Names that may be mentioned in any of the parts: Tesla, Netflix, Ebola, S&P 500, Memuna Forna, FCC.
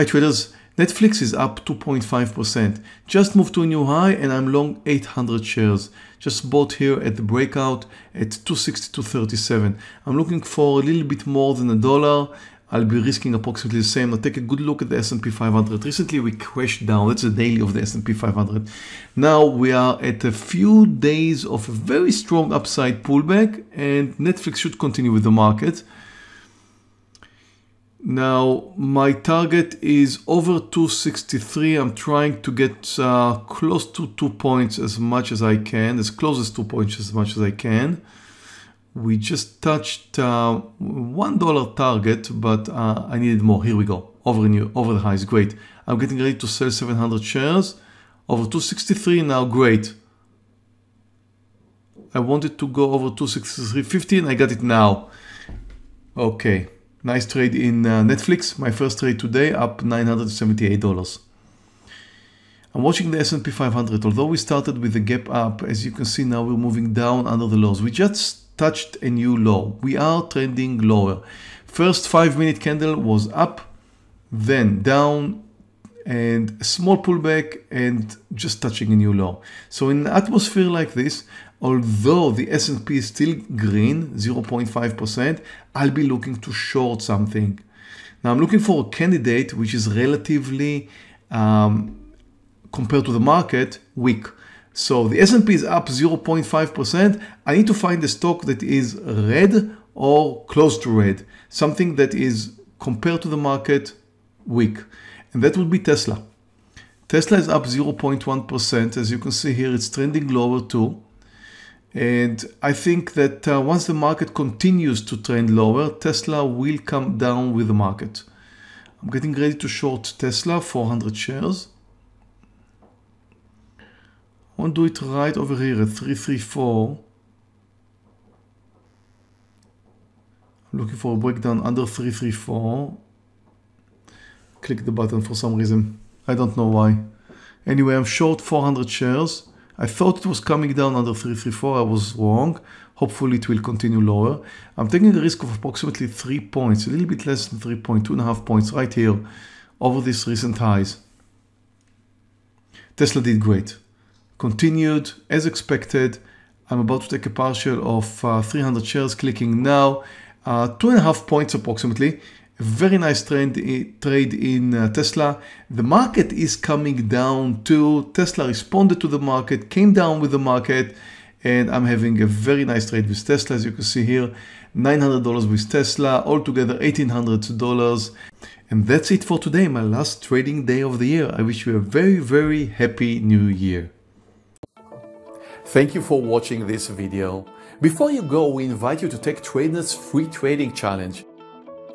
Hi traders, Netflix is up 2.5%. Just moved to a new high and I'm long 800 shares. Just bought here at the breakout at 262.37. I'm looking for a little bit more than $1. I'll be risking approximately the same. Now take a good look at the S&P 500. Recently we crashed down. That's the daily of the S&P 500. Now we are at a few days of a very strong upside pullback and Netflix should continue with the market. Now my target is over 263. I'm trying to get close to 2 points as much as I can, as close as 2 points as much as I can. We just touched $1 target, but I needed more. Here we go, over the highs. Great. I'm getting ready to sell 700 shares over 263 now. Great. I wanted to go over 263.50 and I got it now. Okay. Nice trade in Netflix. My first trade today, up $978. I'm watching the S&P 500. Although we started with a gap up, as you can see now we're moving down under the lows. We just touched a new low. We are trending lower. First 5-minute candle was up, then down, and a small pullback and just touching a new low. So in an atmosphere like this, although the S&P is still green, 0.5%, I'll be looking to short something. Now I'm looking for a candidate which is relatively, compared to the market, weak. So the S&P is up 0.5%. I need to find a stock that is red or close to red, something that is, compared to the market, weak. And that would be Tesla. Tesla is up 0.1%. As you can see here, it's trending lower too. And I think that once the market continues to trend lower, Tesla will come down with the market. I'm getting ready to short Tesla, 400 shares. I want to do it right over here at 334. I'm looking for a breakdown under 334. Click the button for some reason. I don't know why. Anyway, I'm short 400 shares. I thought it was coming down under 334. I was wrong. Hopefully it will continue lower. I'm taking a risk of approximately 3 points, a little bit less than 3 points, 2.5 points right here over these recent highs. Tesla did great. Continued as expected. I'm about to take a partial of 300 shares, clicking now. 2.5 points approximately. A very nice trade in Tesla. The market is coming down too. Tesla responded to the market, came down with the market, and I'm having a very nice trade with Tesla. As you can see here, $900 with Tesla, altogether $1,800. And that's it for today, my last trading day of the year. I wish you a very, very happy new year. Thank you for watching this video. Before you go, we invite you to take TradeNet's free trading challenge.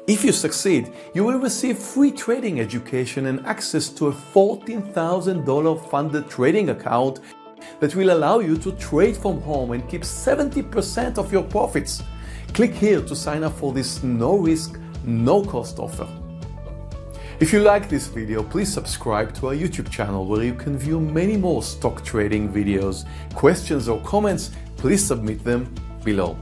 If you succeed, you will receive free trading education and access to a $14,000 funded trading account that will allow you to trade from home and keep 70% of your profits. Click here to sign up for this no-risk, no-cost offer. If you like this video, please subscribe to our YouTube channel where you can view many more stock trading videos. Questions or comments, please submit them below.